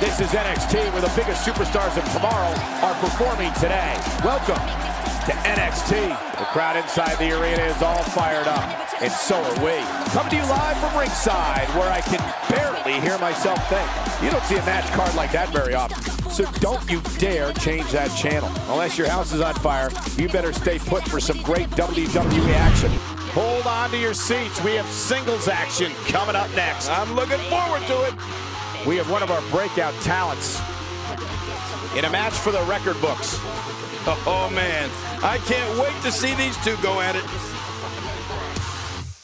This is NXT, where the biggest superstars of tomorrow are performing today. Welcome to NXT. The crowd inside the arena is all fired up, and so are we. Coming to you live from ringside, where I can barely hear myself think. You don't see a match card like that very often, so don't you dare change that channel. Unless your house is on fire, you better stay put for some great WWE action. Hold on to your seats. We have singles action coming up next. I'm looking forward to it. We have one of our breakout talents in a match for the record books. Oh, man. I can't wait to see these two go at it.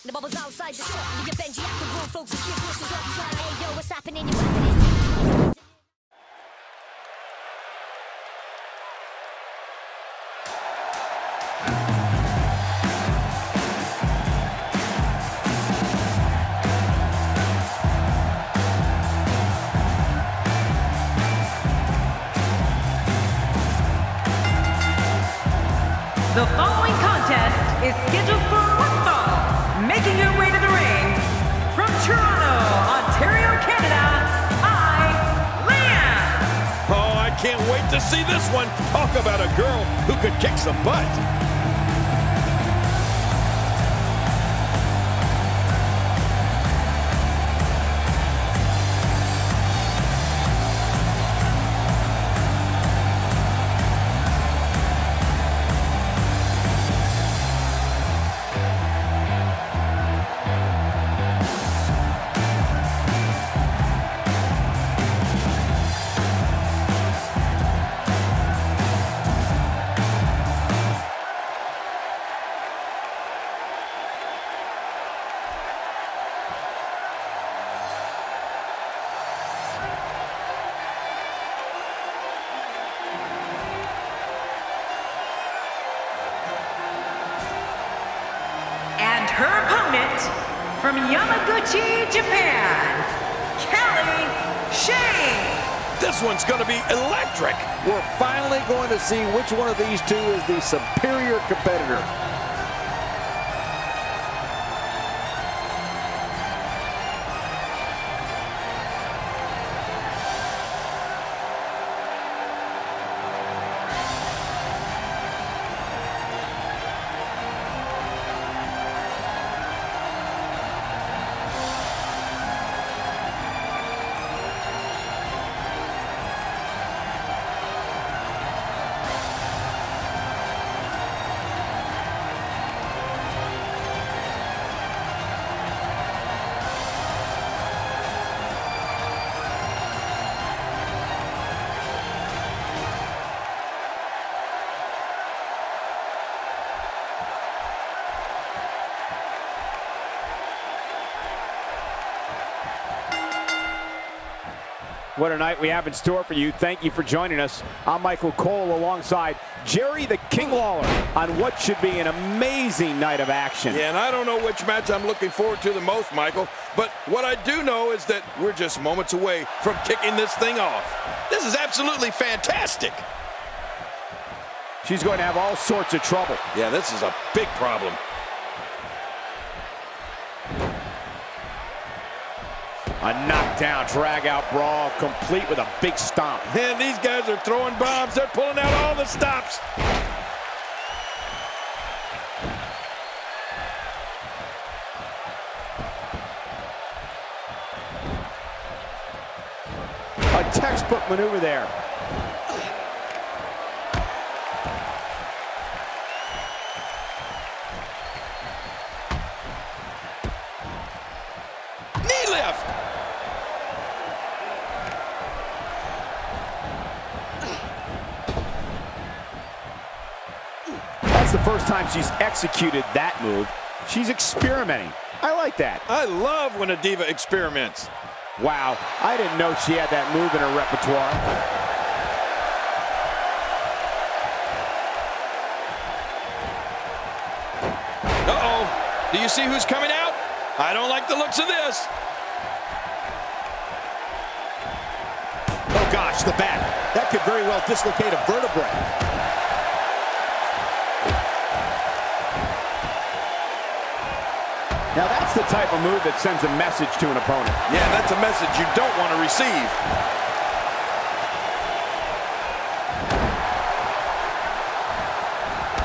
The bubble's outside the shop. You Benji at the room, folks. It's your versus outside. Hey, yo, what's happening? You're happening. The following contest is scheduled for one fall. Making your way to the ring, from Toronto, Ontario, Canada, Lana. Oh, I can't wait to see this one. Talk about a girl who could kick some butt. Her opponent, from Yamaguchi, Japan, Kelly Shay. This one's going to be electric. We're finally going to see which one of these two is the superior competitor. What a night we have in store for you. Thank you for joining us. I'm Michael Cole alongside Jerry the King Lawler on what should be an amazing night of action. Yeah, and I don't know which match I'm looking forward to the most, Michael, but what I do know is that we're just moments away from kicking this thing off. This is absolutely fantastic. She's going to have all sorts of trouble. Yeah, this is a big problem. A knockdown, drag-out brawl, complete with a big stomp. Man, these guys are throwing bombs. They're pulling out all the stops. A textbook maneuver there. The first time she's executed that move. She's experimenting. I like that. I love when a diva experiments. Wow, I didn't know she had that move in her repertoire. Uh-oh. Do you see who's coming out? I don't like the looks of this. Oh, gosh, the bat. That could very well dislocate a vertebrae. Now that's the type of move that sends a message to an opponent. Yeah, that's a message you don't want to receive.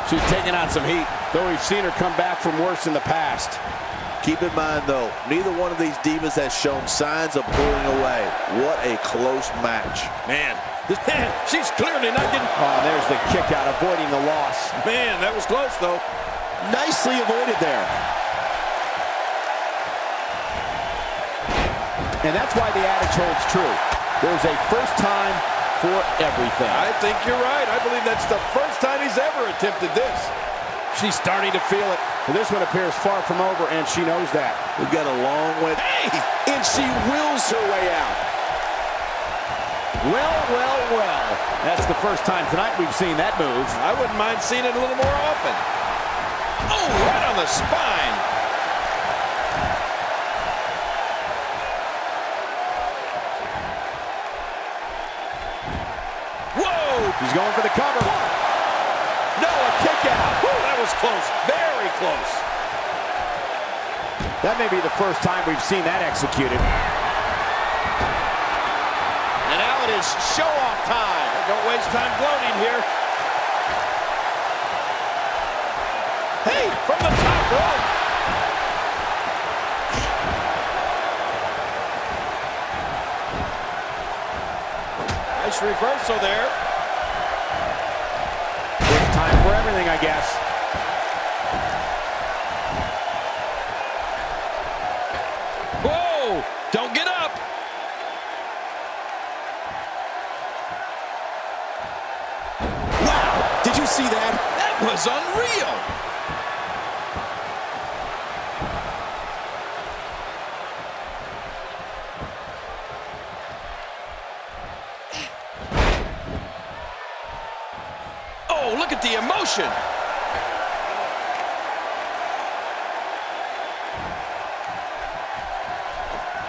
She's taking on some heat, though we've seen her come back from worse in the past. Keep in mind, though, neither one of these divas has shown signs of pulling away. What a close match. Man, she's clearly not getting... Oh, there's the kick out, avoiding the loss. Man, that was close, though. Nicely avoided there. And that's why the adage holds true. There's a first time for everything. I think you're right. I believe that's the first time he's ever attempted this. She's starting to feel it. And this one appears far from over, and she knows that. We've got a long way. Hey! And she wills her way out. Well, well, well. That's the first time tonight we've seen that move. I wouldn't mind seeing it a little more often. Oh, right on the spine. He's going for the cover. No, a kick out. Woo, that was close. Very close. That may be the first time we've seen that executed. And now it is show-off time. Don't waste time gloating here. Hey, from the top rope. Nice reversal there. Time for everything, I guess. Whoa! Don't get up! Wow! Did you see that? That was unreal! The emotion.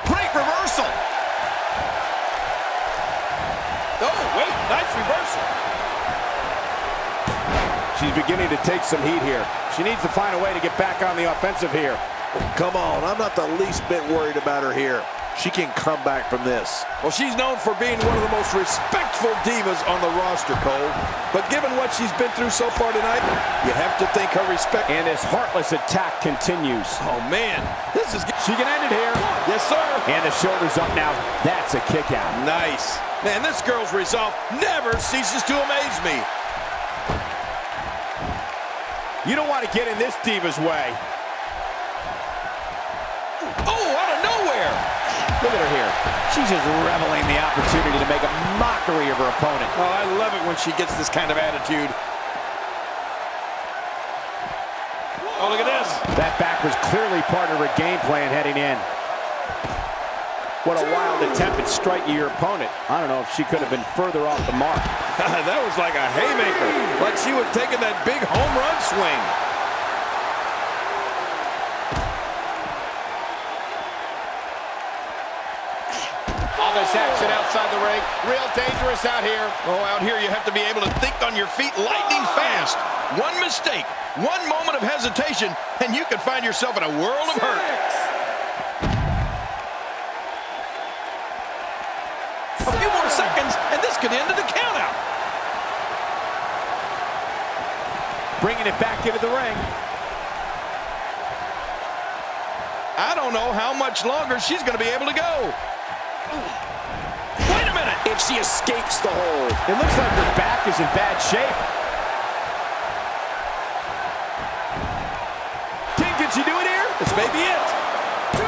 Great reversal. Oh, wait, nice reversal. She's beginning to take some heat here. She needs to find a way to get back on the offensive here. Come on, I'm not the least bit worried about her here. She can come back from this. Well, she's known for being one of the most respectful divas on the roster, Cole. But given what she's been through so far tonight, you have to think her respect. And this heartless attack continues. Oh, man. This is... She can end it here. Yes, sir. And the shoulder's up now. That's a kick out. Nice. Man, this girl's resolve never ceases to amaze me. You don't want to get in this diva's way. Oh, out of nowhere. Look at her here. She's just reveling the opportunity to make a mockery of her opponent. Oh, I love it when she gets this kind of attitude. Whoa. Oh, look at this. That back was clearly part of her game plan heading in. What a wild attempt at striking your opponent. I don't know if she could have been further off the mark. That was like a haymaker. Like she was taking that big home run swing. This action outside the ring, real dangerous out here. Oh, out here you have to be able to think on your feet lightning fast. One mistake, one moment of hesitation, and you can find yourself in a world of hurt. A few more seconds, and this could end in the count out. Bringing it back into the ring. I don't know how much longer she's going to be able to go. Wait a minute! If she escapes the hold. It looks like her back is in bad shape. King, can she do it here? This may be it. Two.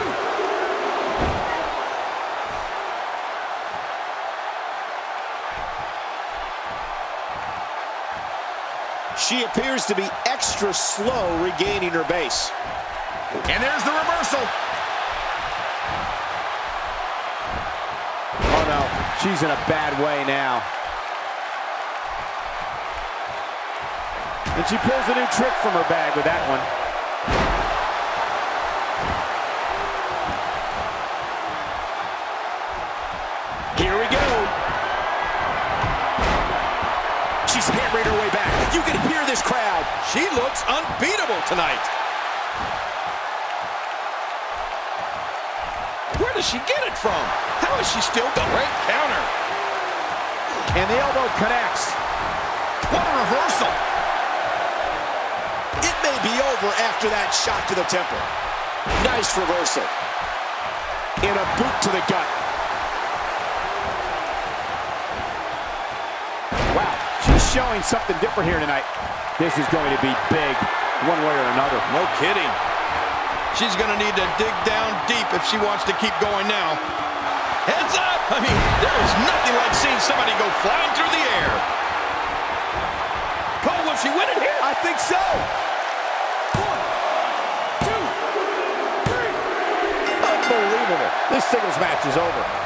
She appears to be extra slow regaining her base. And there's the reversal. She's in a bad way now. And she pulls a new trick from her bag with that one. Here we go. She's hammering her way back. You can hear this crowd. She looks unbeatable tonight. Where does she get it from? How is she still going? Great counter. And the elbow connects. What a reversal. It may be over after that shot to the temple. Nice reversal. And a boot to the gut. Wow, she's showing something different here tonight. This is going to be big, one way or another. No kidding. She's going to need to dig down deep if she wants to keep going now. Heads up! I mean, there is nothing like seeing somebody go flying through the air. Cole, will she win it here? I think so. 1, 2, 3. Unbelievable. This singles match is over.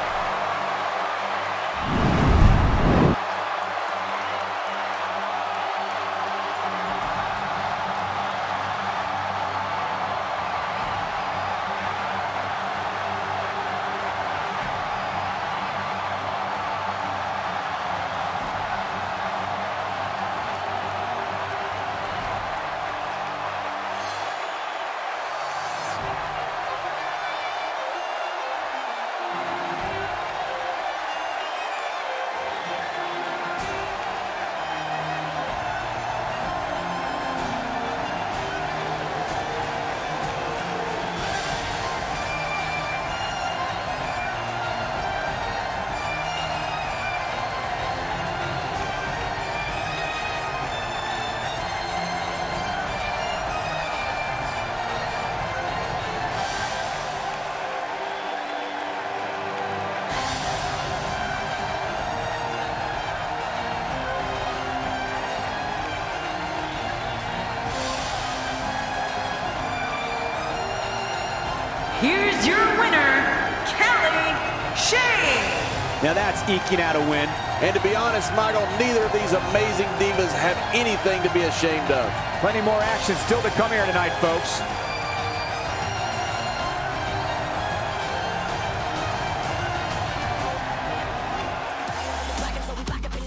Here's your winner, Kelly Shay. Now that's eking out a win. And to be honest, Michael, neither of these amazing divas have anything to be ashamed of. Plenty more action still to come here tonight, folks.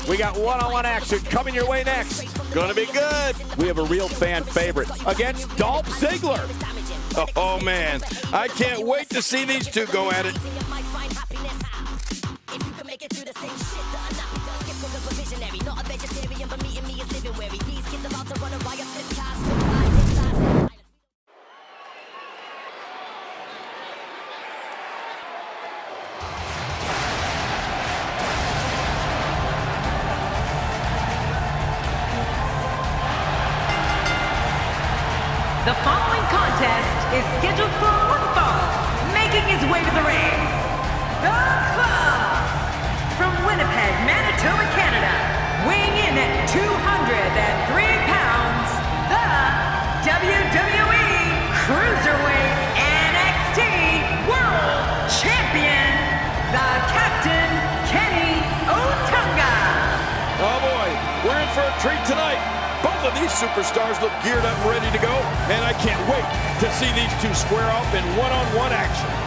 We got one-on-one action coming your way next. Gonna be good. We have a real fan favorite against Dolph Ziggler. Oh, man, I can't wait to see these two go at it. The following contest is scheduled for one fall, making his way to the ring. The Club! From Winnipeg, Manitoba, Canada, weighing in at 203 pounds, the WWE Cruiserweight NXT World Champion, the Captain Kenny Otunga. Oh boy, we're in for a treat tonight. Both of these superstars look geared up and ready to go, and I can't wait to see these two square off in one-on-one action.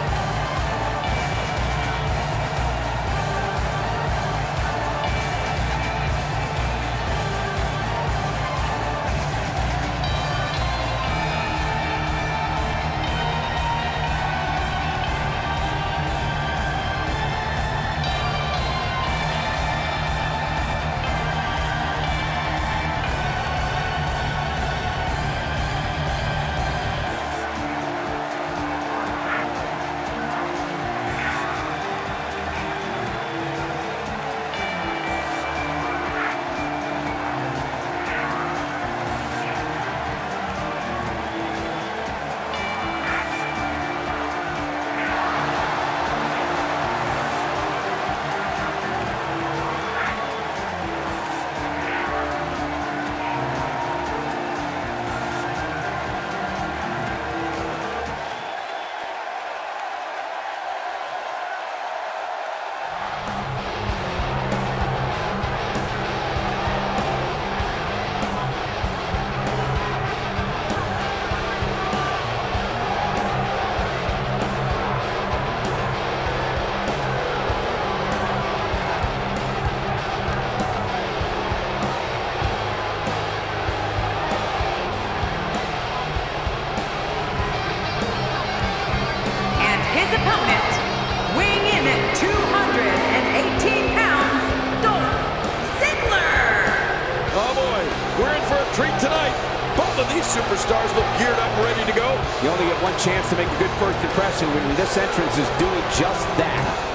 superstars look geared up and ready to go. You only get one chance to make a good first impression, when this entrance is doing just that.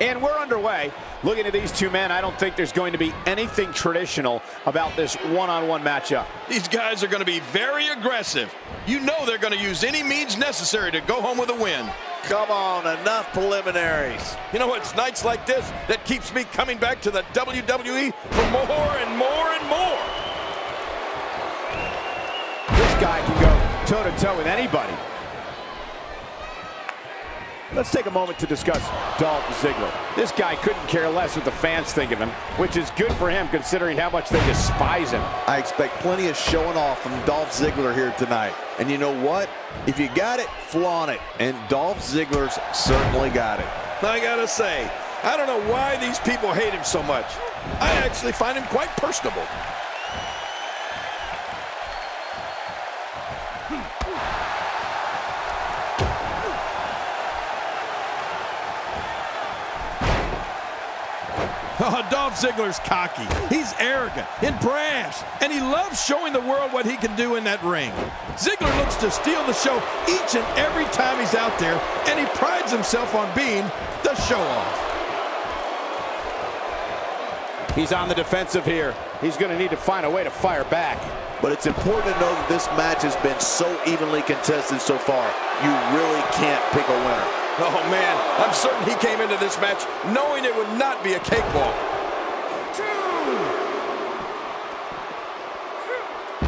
And we're underway. Looking at these two men, I don't think there's going to be anything traditional about this one-on-one matchup. These guys are going to be very aggressive. You know they're going to use any means necessary to go home with a win. Come on, enough preliminaries. You know, it's nights like this that keeps me coming back to the WWE for more and more and more. This guy can go toe-to-toe with anybody. Let's take a moment to discuss Dolph Ziggler. This guy couldn't care less what the fans think of him, which is good for him considering how much they despise him. I expect plenty of showing off from Dolph Ziggler here tonight. And you know what? If you got it, flaunt it. And Dolph Ziggler's certainly got it. I gotta say, I don't know why these people hate him so much. I actually find him quite personable. Oh, Dolph Ziggler's cocky, he's arrogant and brash, and he loves showing the world what he can do in that ring. Ziggler looks to steal the show each and every time he's out there, and he prides himself on being the show-off. He's on the defensive here. He's going to need to find a way to fire back. But it's important to know that this match has been so evenly contested so far. You really can't pick a winner. Oh, man, I'm certain he came into this match knowing it would not be a cakewalk.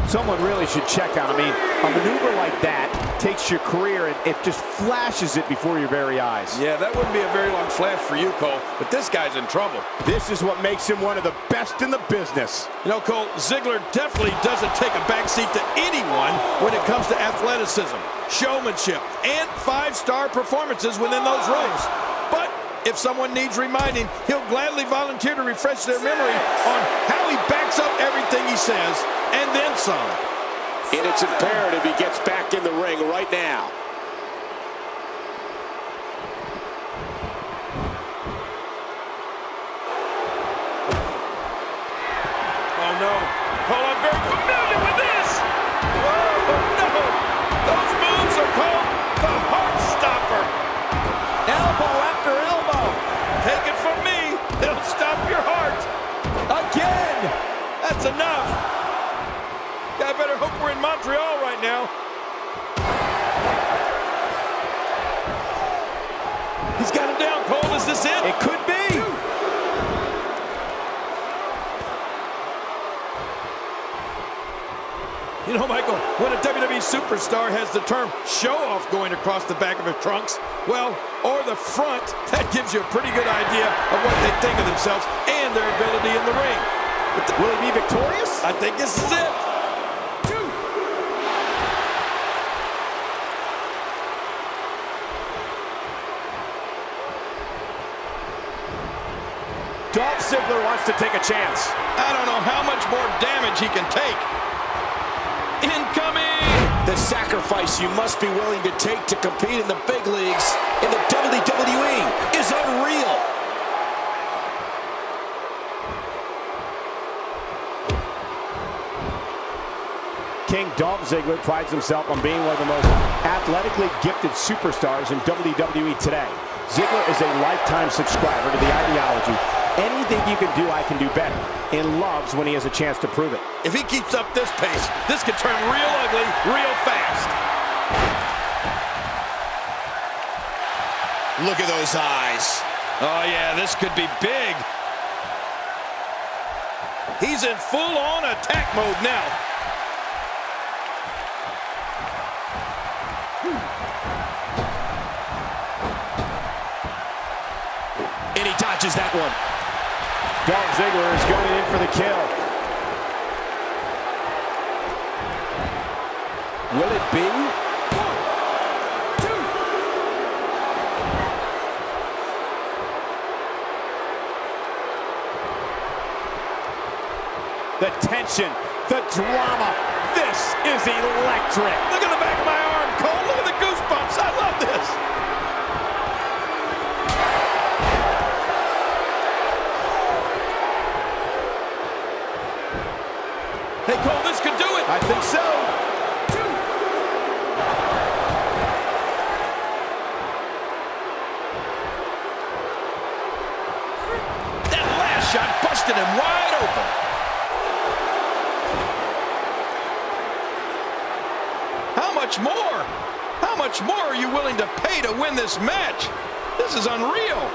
Someone really should check on him. I mean, a maneuver like that takes your career and it just flashes it before your very eyes. Yeah, that wouldn't be a very long flash for you, Cole, but this guy's in trouble. This is what makes him one of the best in the business. You know, Cole, Ziggler definitely doesn't take a backseat to anyone when it comes to athleticism, showmanship, and five-star performances within those rings. But if someone needs reminding, he'll gladly volunteer to refresh their memory on how he backs up everything he says, and then some. And it's imperative he gets back in the ring right now. Oh, no. Cole, I'm very familiar with this. Oh, no. Those moves are called the Heart Stopper. Elbow after elbow. Take it from me. It'll stop your heart. Again. That's enough. I better hope we're in Montreal right now. He's got him down, Cole. Is this it? It could be. Two. You know, Michael, when a WWE superstar has the term show-off going across the back of her trunks, well, or the front, that gives you a pretty good idea of what they think of themselves and their ability in the ring. Will he be victorious? I think this is it. Dolph Ziggler wants to take a chance. I don't know how much more damage he can take. Incoming! The sacrifice you must be willing to take to compete in the big leagues in the WWE is unreal. King Dolph Ziggler prides himself on being one of the most athletically gifted superstars in WWE today. Ziggler is a lifetime subscriber to the ideology. Anything you can do, I can do better, and loves when he has a chance to prove it. If he keeps up this pace, this could turn real ugly real fast. Look at those eyes. Oh, yeah, this could be big. He's in full-on attack mode now. And he dodges that one. Dolph Ziggler is going in for the kill. Will it be? 1, 2. The tension, the drama. This is electric. Look at the back of my arm, Cole. Look at the goosebumps. I love this. Hey, Cole, this could do it. I think so. 2. That last shot busted him wide open. How much more? How much more are you willing to pay to win this match? This is unreal.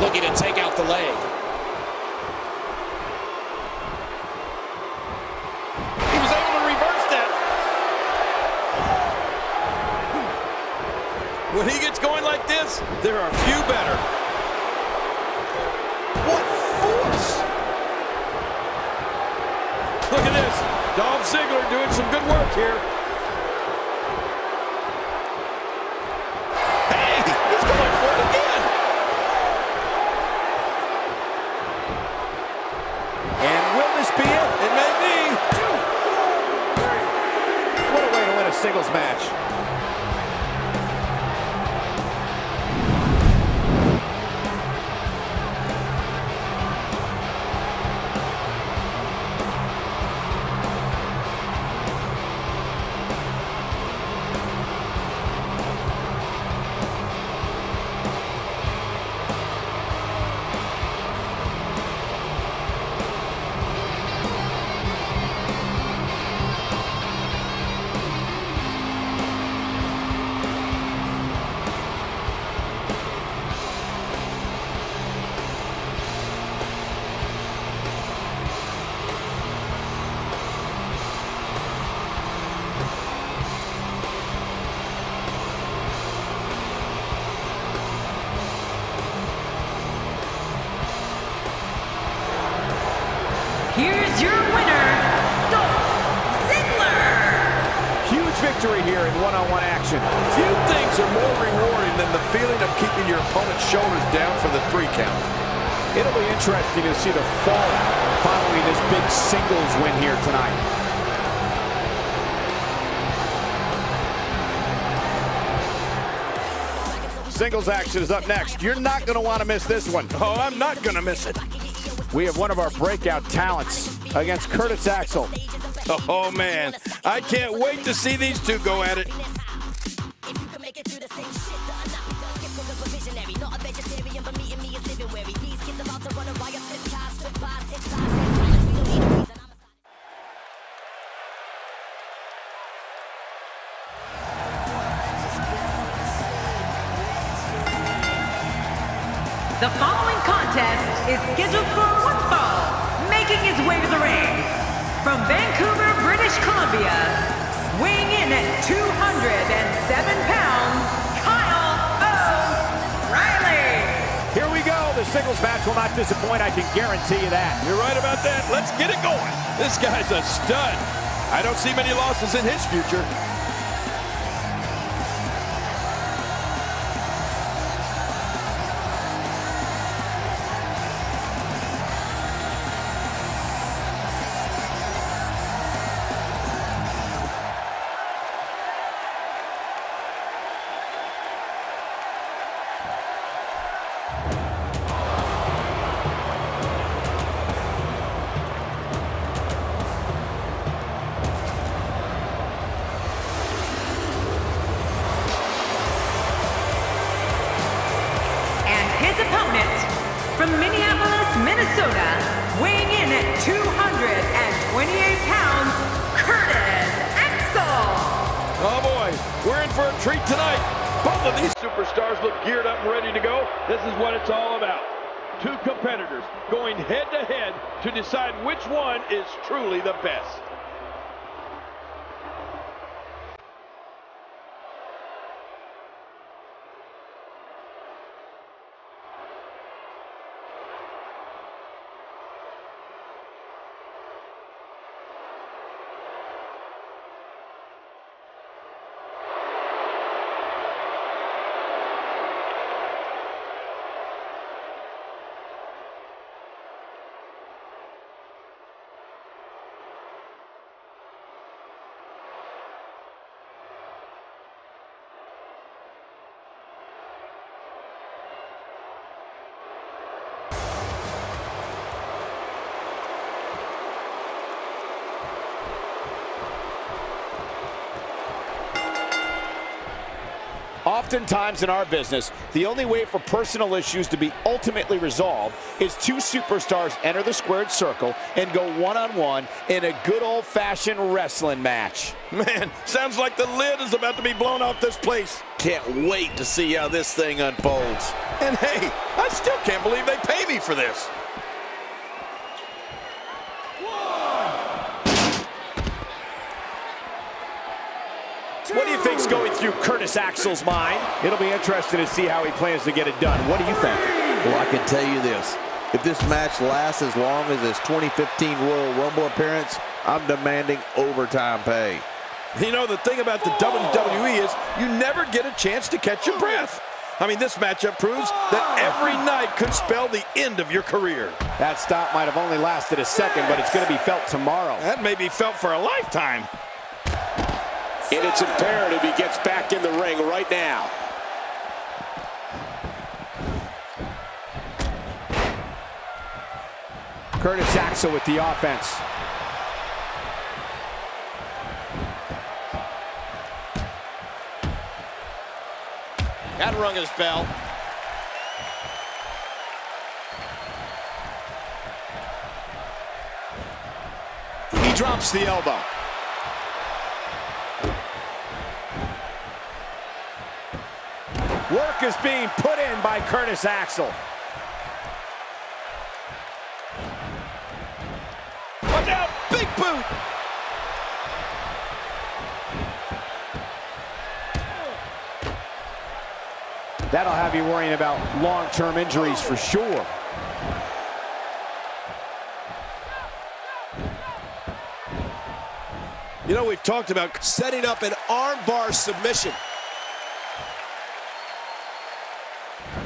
Looking to take out the leg. He was able to reverse that. When he gets going like this, there are few better. What force! Look at this. Dolph Ziggler doing some good work here. Singles match. Here's your winner, Dolph Ziggler. Huge victory here in one-on-one action. Few things are more rewarding than the feeling of keeping your opponent's shoulders down for the 3 count. It'll be interesting to see the fallout following this big singles win here tonight. Singles action is up next. You're not going to want to miss this one. Oh, I'm not going to miss it. We have one of our breakout talents against Curtis Axel. Oh, man. I can't wait to see these two go at it. The following contest is scheduled for one fall, making his way to the ring. From Vancouver, British Columbia, weighing in at 207 pounds, Kyle O'Reilly. Here we go. The singles match will not disappoint, I can guarantee you that. You're right about that. Let's get it going. This guy's a stud. I don't see many losses in his future. His opponent, from Minneapolis, Minnesota, weighing in at 228 pounds, Curtis Axel. Oh boy, we're in for a treat tonight. Both of these superstars look geared up and ready to go. This is what it's all about. 2 competitors going head to head to decide which one is truly the best. Oftentimes in our business, the only way for personal issues to be ultimately resolved is two superstars enter the squared circle and go one-on-one in a good old-fashioned wrestling match. Man, sounds like the lid is about to be blown off this place. Can't wait to see how this thing unfolds. And hey, I still can't believe they pay me for this. What do you think's going through Curtis Axel's mind? It'll be interesting to see how he plans to get it done. What do you think? Well, I can tell you this. If this match lasts as long as his 2015 Royal Rumble appearance, I'm demanding overtime pay. You know, the thing about the WWE is you never get a chance to catch your breath. I mean, this matchup proves that every night could spell the end of your career. That stop might have only lasted a second, but it's going to be felt tomorrow. That may be felt for a lifetime. And it's imperative he gets back in the ring right now. Curtis Axel with the offense. That rung his bell. He drops the elbow. Work is being put in by Curtis Axel. But now, big boot. That'll have you worrying about long-term injuries for sure. You know, we've talked about setting up an armbar submission.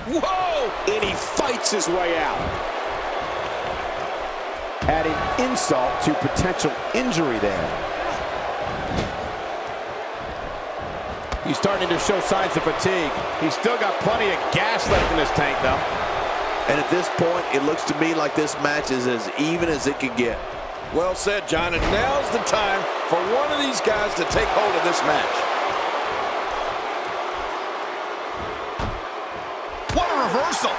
Whoa! And he fights his way out. Adding insult to potential injury there. He's starting to show signs of fatigue. He's still got plenty of gas left in his tank, though. And at this point, it looks to me like this match is as even as it could get. Well said, John. And now's the time for one of these guys to take hold of this match. Reversal.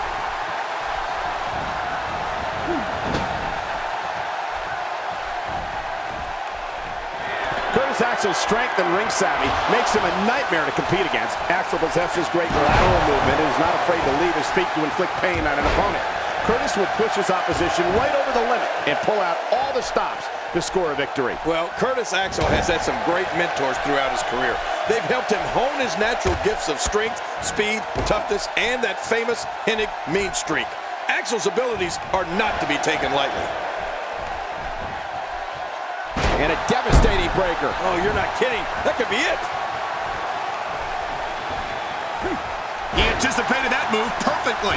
Curtis Axel's strength and ring savvy makes him a nightmare to compete against. Axel possesses great lateral movement and is not afraid to leave his feet to inflict pain on an opponent. Curtis will push his opposition right over the limit and pull out all the stops to score a victory. Well, Curtis Axel has had some great mentors throughout his career. They've helped him hone his natural gifts of strength, speed, toughness, and that famous Hennig mean streak. Axel's abilities are not to be taken lightly. And a devastating breaker. Oh, you're not kidding. That could be it. He anticipated that move perfectly.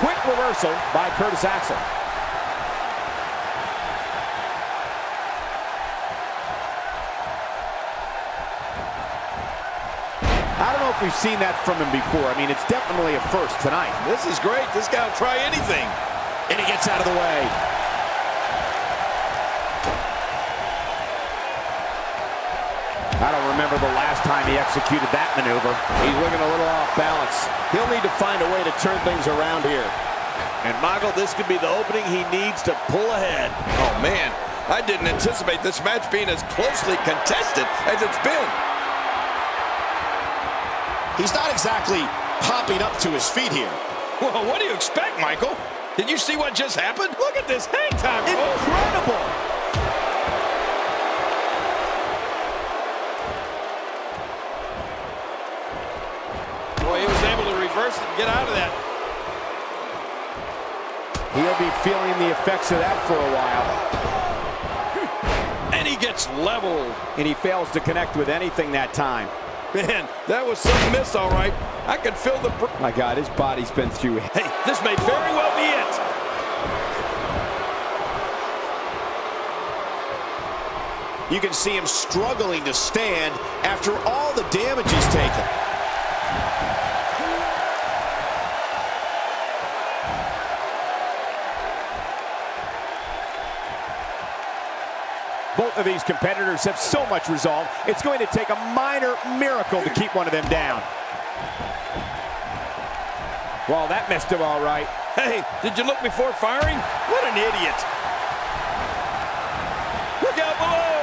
Quick reversal by Curtis Axel. I don't know if we've seen that from him before. I mean, it's definitely a first tonight. This is great. This guy will try anything. And he gets out of the way. I don't remember the last time he executed that maneuver. He's looking a little off balance. He'll need to find a way to turn things around here. And Michael, this could be the opening he needs to pull ahead. Oh man, I didn't anticipate this match being as closely contested as it's been. He's not exactly popping up to his feet here. Well, what do you expect, Michael? Did you see what just happened? Look at this hang time. Incredible. And get out of that. He'll be feeling the effects of that for a while. And he gets leveled. And he fails to connect with anything that time. Man, that was some miss, all right. I could feel the... My God, his body's been through... Hey, this may very well be it. You can see him struggling to stand after all the damage he's taken. both of these competitors have so much resolve, it's going to take a minor miracle to keep one of them down. Well, that messed him all right. Hey, did you look before firing? What an idiot. Look out below.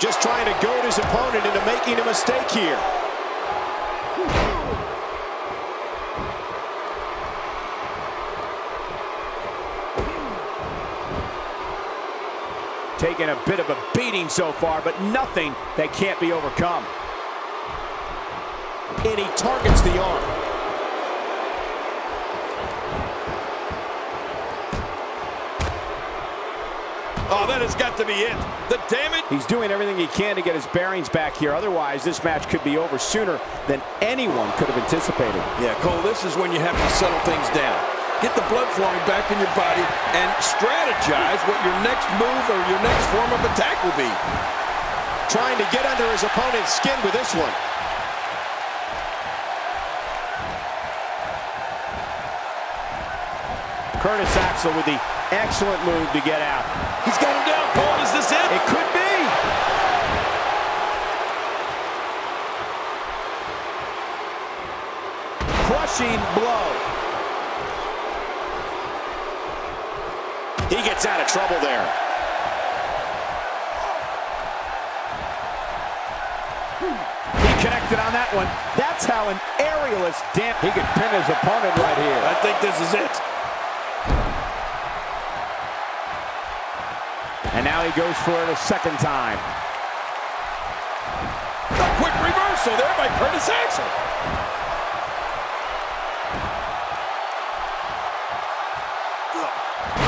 Just trying to goad his opponent into making a mistake here. Taking a bit of a beating so far, but nothing that can't be overcome. And he targets the arm. Oh, that has got to be it. The damage. He's doing everything he can to get his bearings back here. Otherwise, this match could be over sooner than anyone could have anticipated. Yeah, Cole, this is when you have to settle things down. Get the blood flowing back in your body and strategize what your next move or your next form of attack will be. Trying to get under his opponent's skin with this one. Curtis Axel with the excellent move to get out. He's got him down, Cole. Is this it? It could be. Crushing blow. He gets out of trouble there. He connected on that one. That's how an aerialist damp. He could pin his opponent right here. I think this is it. And now he goes for it a second time. A quick reversal there by Curtis Axel.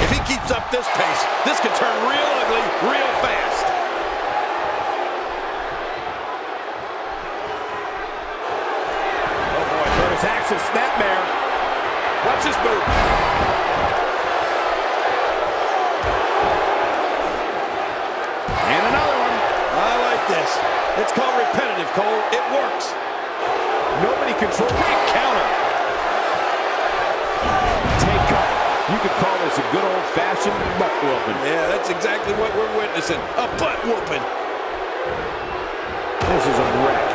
If he keeps up this pace, this could turn real ugly real fast. Oh boy, Curtis Axel snapmare. Watch this move. This. It's called repetitive, Cole. It works. Nobody controls. Big counter. Take cover. You could call this a good old-fashioned butt whooping. Yeah, that's exactly what we're witnessing. A butt whooping. This is a wreck.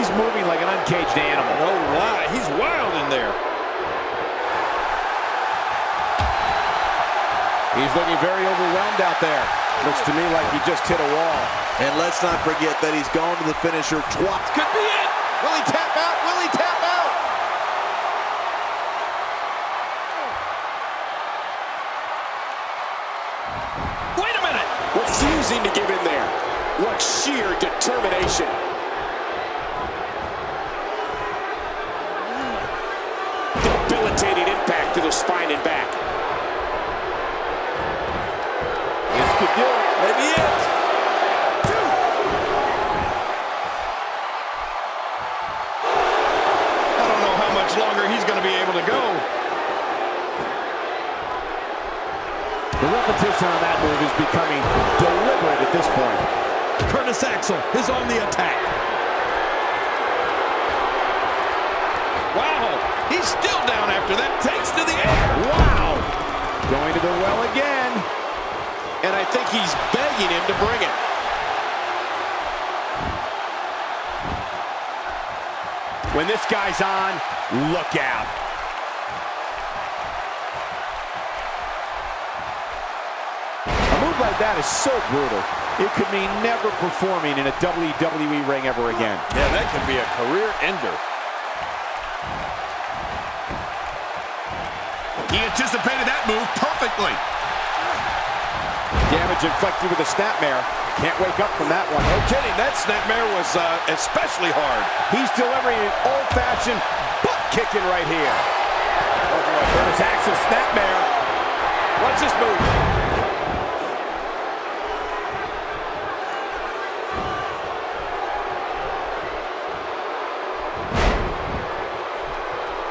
He's moving like an uncaged animal. No lie. He's wild in there. He's looking very overwhelmed out there. Looks to me like he just hit a wall. And let's not forget that he's gone to the finisher twice. Could be it! Will he tap out? Will he tap out? Wait a minute! Refusing to give in there. What sheer determination. Debilitating impact to the spine and back. Could do it. Maybe it. Two. I don't know how much longer he's going to be able to go. The repetition on that move is becoming deliberate at this point. Curtis Axel is on the attack. Wow. He's still down after that. Takes to the air. Wow. Going to the well again. And I think he's begging him to bring it. When this guy's on, look out. A move like that is so brutal. It could mean never performing in a WWE ring ever again. Yeah, that could be a career ender. He anticipated that move perfectly. Damage inflicted with a snapmare. Can't wake up from that one. No kidding. That snapmare was especially hard. He's delivering an old-fashioned butt-kicking right here. Oh, boy. Curtis Axel snapmare. Watch this move.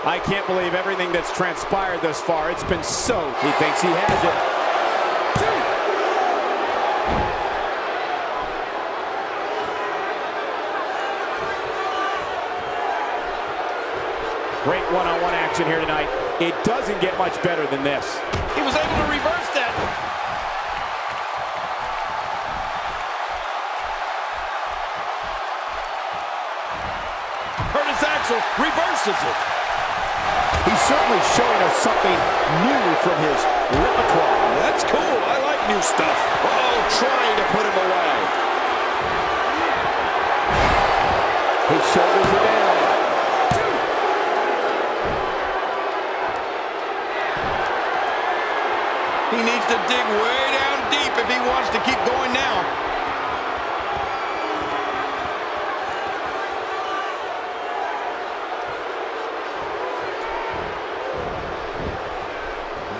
I can't believe everything that's transpired thus far. It's been so. He thinks he has it. Great one-on-one action here tonight. It doesn't get much better than this. He was able to reverse that. Curtis Axel reverses it. He's certainly showing us something new from his repertoire. That's cool. I like new stuff. Uh-oh, trying to put him away. His shoulders are down. He needs to dig way down deep if he wants to keep going now.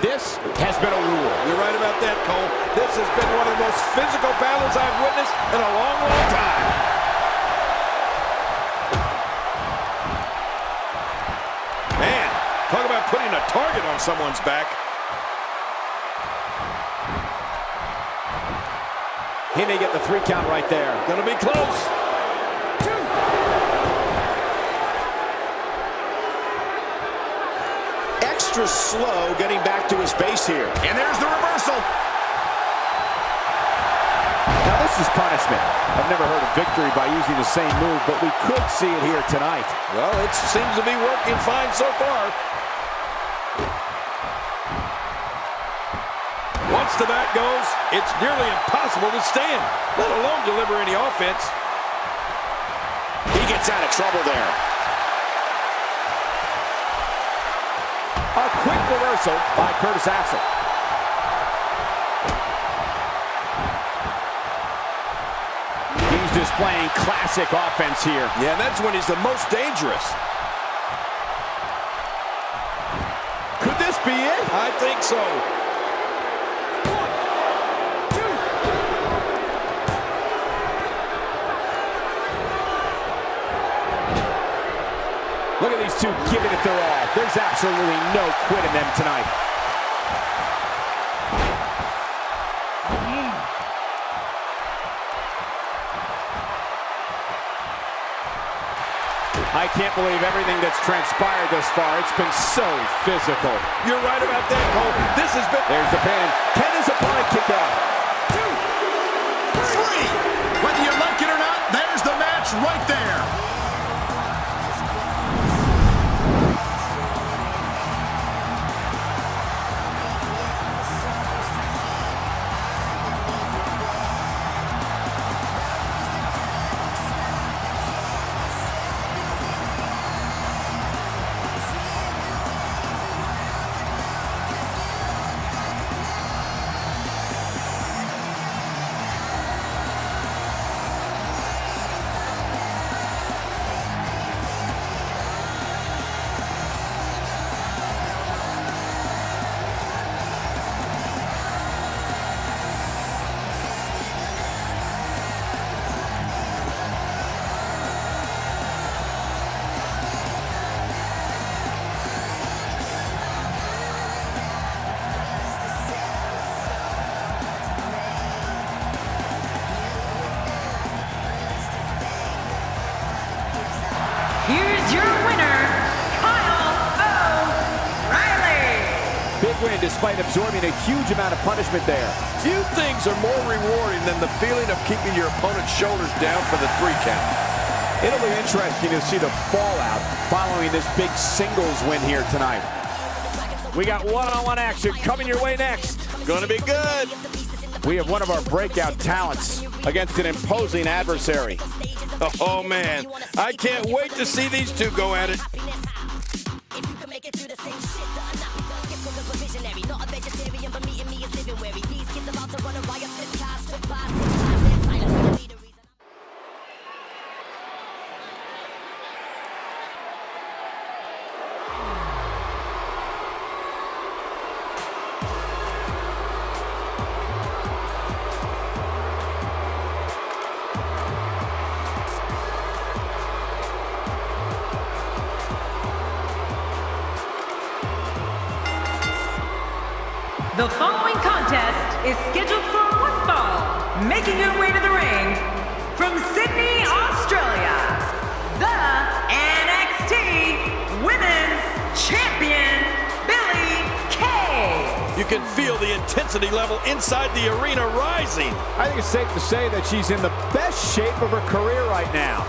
This has been a war. You're right about that, Cole. This has been one of the most physical battles I've witnessed in a long, long time. Man, talk about putting a target on someone's back. He may get the 3 count right there. Gonna be close. 2. Extra slow getting back to his base here. And there's the reversal. Now this is punishment. I've never heard of victory by using the same move, but we could see it here tonight. Well, it seems to be working fine so far. Once the bat goes, it's nearly impossible to stand, let alone deliver any offense. He gets out of trouble there. A quick reversal by Curtis Axel. He's displaying classic offense here. Yeah, that's when he's the most dangerous. Could this be it? I think so. Look at these two giving it their all. There's absolutely no quit in them tonight. I can't believe everything that's transpired thus far. It's been so physical. You're right about that, Cole. This has been... There's the pin. Ken is upon a kick out. 2, 3. Whether you like it or not, there's the match right there. Despite absorbing a huge amount of punishment there. Few things are more rewarding than the feeling of keeping your opponent's shoulders down for the 3 count. It'll be interesting to see the fallout following this big singles win here tonight. We got one-on-one action coming your way next. Gonna be good. We have one of our breakout talents against an imposing adversary. Oh man, I can't wait to see these two go at it. The following contest is scheduled for one fall, making your way to the ring from Sydney, Australia, the NXT Women's Champion. You can feel the intensity level inside the arena rising. I think it's safe to say that she's in the best shape of her career right now.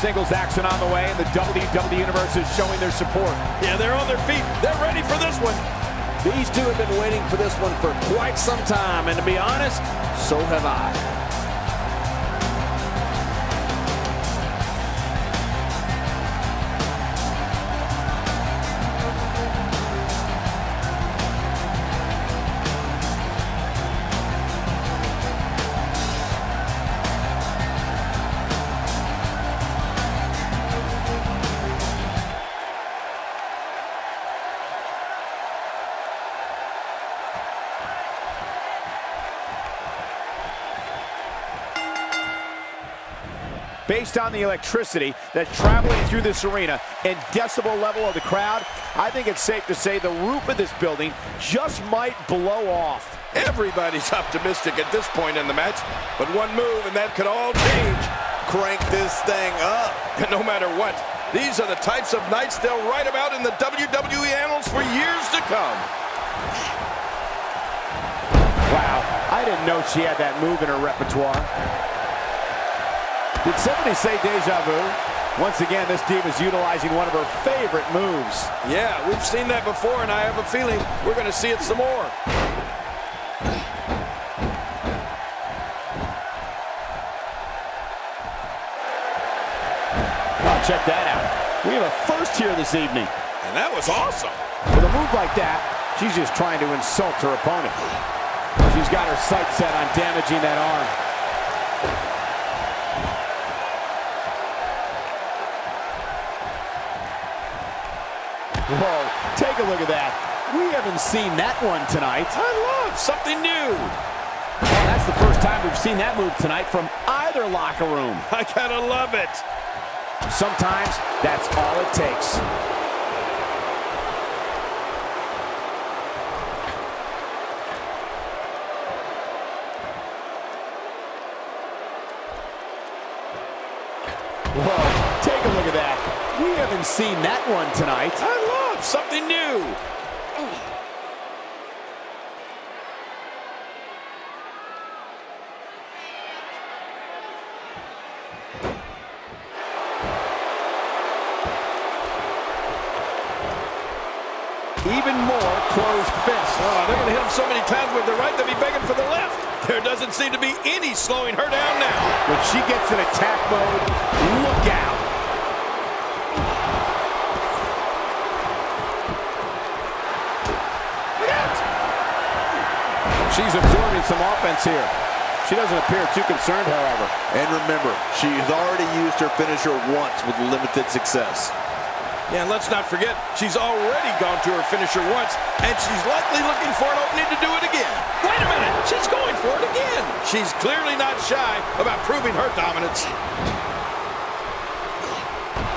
Singles action on the way, and the WWE Universe is showing their support. Yeah, they're on their feet. They're ready for this one. These two have been waiting for this one for quite some time, and to be honest, so have I. Based on the electricity that's traveling through this arena and decibel level of the crowd, I think it's safe to say the roof of this building just might blow off. Everybody's optimistic at this point in the match, but one move and that could all change. Crank this thing up. And no matter what, these are the types of nights they'll write about in the WWE annals for years to come. Wow, I didn't know she had that move in her repertoire. Did somebody say deja vu? Once again, this team is utilizing one of her favorite moves. Yeah, we've seen that before, and I have a feeling we're going to see it some more. Oh, check that out. We have a first here this evening. And that was awesome. With a move like that, she's just trying to insult her opponent. She's got her sights set on damaging that arm. Whoa, take a look at that. We haven't seen that one tonight. I love something new. Well, that's the first time we've seen that move tonight from either locker room. I gotta love it. Sometimes that's all it takes. Whoa, take a look at that. We haven't seen that one tonight. I love something new. Even more closed fists. Oh, they're going to hit him so many times with the right, they'll be begging for the left. There doesn't seem to be any slowing her down now. When she gets in attack mode, look out. She's absorbing some offense here. She doesn't appear too concerned, however. And remember, she has already used her finisher once with limited success. Yeah, and let's not forget, she's already gone to her finisher once, and she's likely looking for an opening to do it again. Wait a minute, she's going for it again. She's clearly not shy about proving her dominance.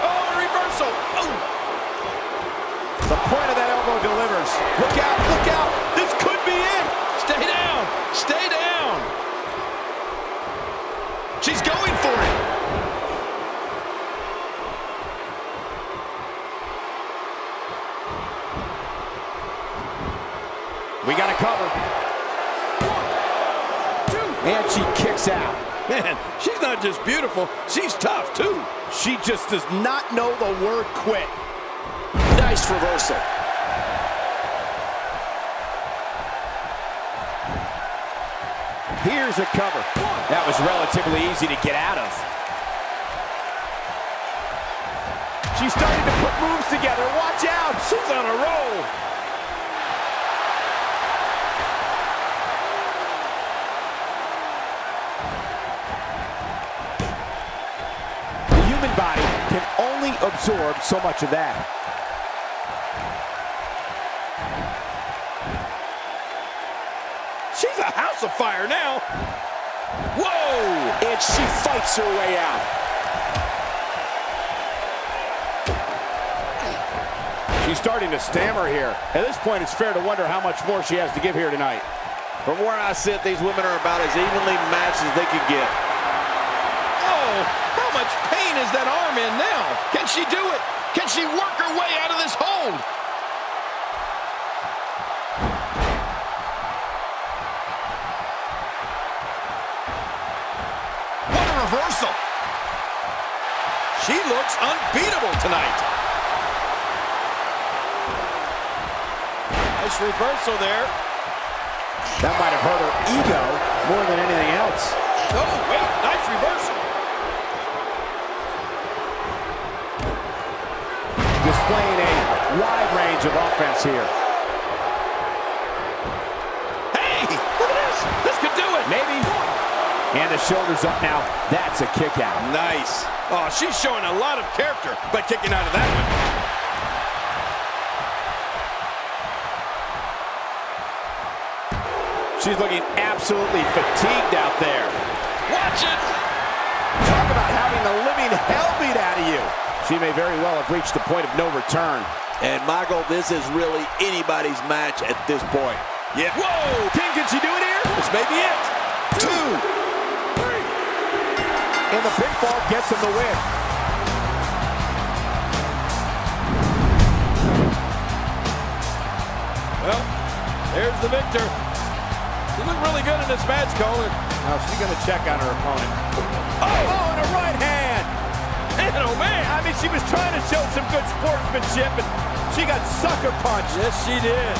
Oh, reversal. Oh. The point of that elbow delivers. Look out, look out. This could be it. Stay down! Stay down! She's going for it! We got to cover. 1, 2. And she kicks out. Man, she's not just beautiful, she's tough too. She just does not know the word quit. Nice reversal. Here's a cover. That was relatively easy to get out of. She's starting to put moves together. Watch out. She's on a roll. The human body can only absorb so much of that. She's a house of fire now. Whoa! And she fights her way out. She's starting to stammer here. At this point, it's fair to wonder how much more she has to give here tonight. From where I sit, these women are about as evenly matched as they could get. Oh, how much pain is that arm in now? Can she do it? Can she work her way out of this hold? Reversal. She looks unbeatable tonight. Nice reversal there. That might have hurt her ego more than anything else. Oh, wait, nice reversal. Displaying a wide range of offense here. Hey, look at this. This could do it. Maybe. And the shoulders up now. That's a kick out. Nice. Oh, she's showing a lot of character by kicking out of that one. She's looking absolutely fatigued out there. Watch it. Talk about having the living hell beat out of you. She may very well have reached the point of no return. And Michael, this is really anybody's match at this point. Yeah. Whoa. King, can she do it here? This may be it. Two. And the pinfall gets him the win. Well, there's the victor. She looked really good in this match, Cole. Now she's going to check on her opponent. Oh, and a right hand. And oh, man. I mean, she was trying to show some good sportsmanship, and she got sucker punched. Yes, she did.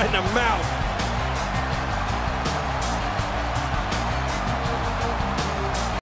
Right in the mouth.